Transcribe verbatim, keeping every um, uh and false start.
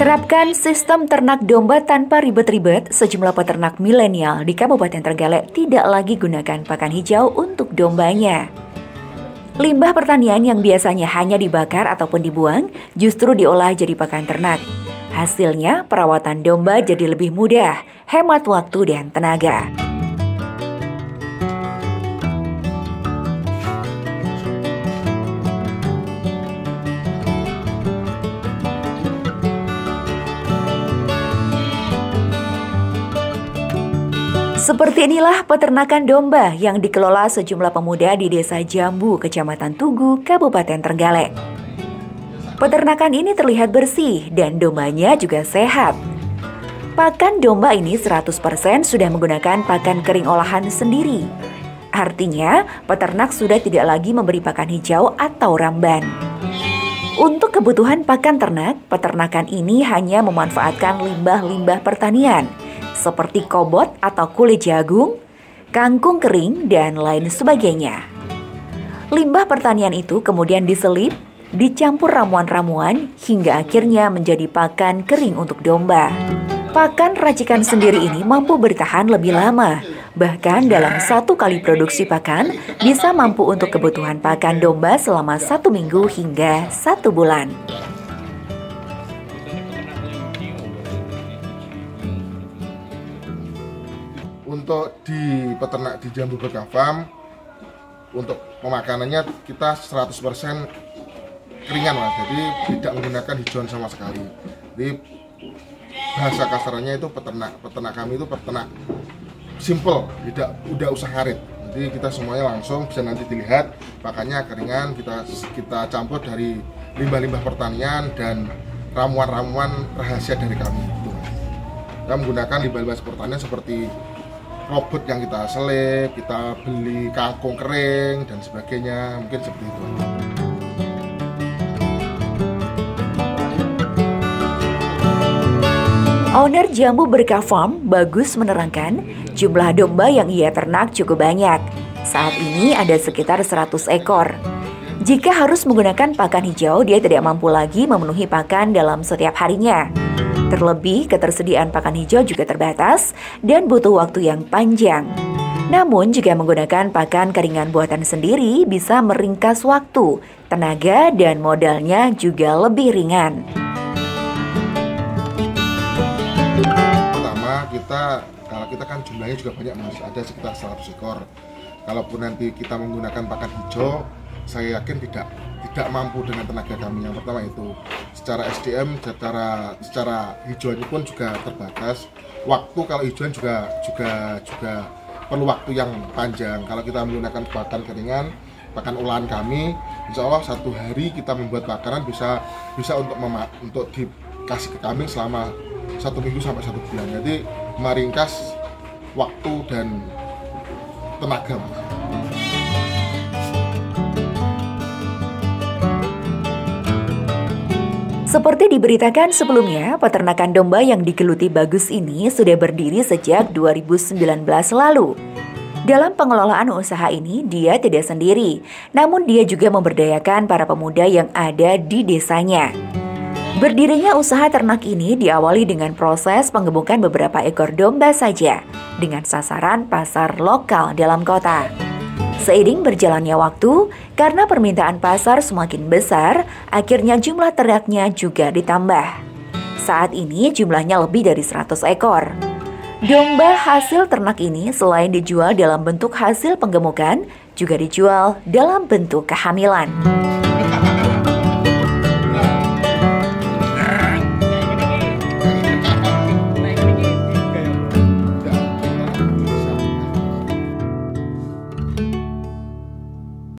Terapkan sistem ternak domba tanpa ribet-ribet, sejumlah peternak milenial di Kabupaten Trenggalek tidak lagi gunakan pakan hijau untuk dombanya. Limbah pertanian yang biasanya hanya dibakar ataupun dibuang, justru diolah jadi pakan ternak. Hasilnya, perawatan domba jadi lebih mudah, hemat waktu dan tenaga. Seperti inilah peternakan domba yang dikelola sejumlah pemuda di Desa Jambu, Kecamatan Tugu, Kabupaten Trenggalek. Peternakan ini terlihat bersih dan dombanya juga sehat. Pakan domba ini seratus persen sudah menggunakan pakan kering olahan sendiri. Artinya, peternak sudah tidak lagi memberi pakan hijau atau ramban. Untuk kebutuhan pakan ternak, peternakan ini hanya memanfaatkan limbah-limbah pertanian seperti kobot atau kulit jagung, kangkung kering, dan lain sebagainya. Limbah pertanian itu kemudian diselip, dicampur ramuan-ramuan, hingga akhirnya menjadi pakan kering untuk domba. Pakan racikan sendiri ini mampu bertahan lebih lama, bahkan dalam satu kali produksi pakan bisa mampu untuk kebutuhan pakan domba selama satu minggu hingga satu bulan. Untuk di peternak di Jambu Berkah Farm, untuk pemakanannya kita seratus persen keringan lah, jadi tidak menggunakan hijauan sama sekali. Jadi bahasa kasarnya itu peternak peternak kami itu peternak simple, tidak udah usah ngarit. Jadi kita semuanya langsung bisa nanti dilihat, pakannya keringan, kita kita campur dari limbah-limbah pertanian dan ramuan-ramuan rahasia dari kami. Itu kita menggunakan limbah-limbah pertanian seperti robot yang kita selip, kita beli kangkung kering dan sebagainya, mungkin seperti itu. Owner Jambu Berkah Farm, Bagus, menerangkan jumlah domba yang ia ternak cukup banyak. Saat ini ada sekitar seratus ekor. Jika harus menggunakan pakan hijau, dia tidak mampu lagi memenuhi pakan dalam setiap harinya. Terlebih, ketersediaan pakan hijau juga terbatas dan butuh waktu yang panjang. Namun, jika menggunakan pakan keringan buatan sendiri bisa meringkas waktu, tenaga, dan modalnya juga lebih ringan. Pertama, kita kalau kita kan jumlahnya juga banyak, masih ada sekitar seratus ekor. Kalaupun nanti kita menggunakan pakan hijau, saya yakin tidak tidak mampu dengan tenaga kami. Yang pertama itu, secara S D M, secara secara hijauannya pun juga terbatas. Waktu kalau hijauan juga juga juga perlu waktu yang panjang. Kalau kita menggunakan pakan keringan, pakan olahan kami, insya Allah satu hari kita membuat makanan bisa bisa untuk memak untuk dikasih ke kambing selama satu minggu sampai satu bulan. Jadi meringkas waktu dan tenaga. Seperti diberitakan sebelumnya, peternakan domba yang digeluti Bagus ini sudah berdiri sejak dua ribu sembilan belas lalu. Dalam pengelolaan usaha ini, dia tidak sendiri, namun dia juga memberdayakan para pemuda yang ada di desanya. Berdirinya usaha ternak ini diawali dengan proses penggemukan beberapa ekor domba saja, dengan sasaran pasar lokal dalam kota. Seiring berjalannya waktu, karena permintaan pasar semakin besar, akhirnya jumlah ternaknya juga ditambah. Saat ini jumlahnya lebih dari seratus ekor. Domba hasil ternak ini selain dijual dalam bentuk hasil penggemukan, juga dijual dalam bentuk kehamilan.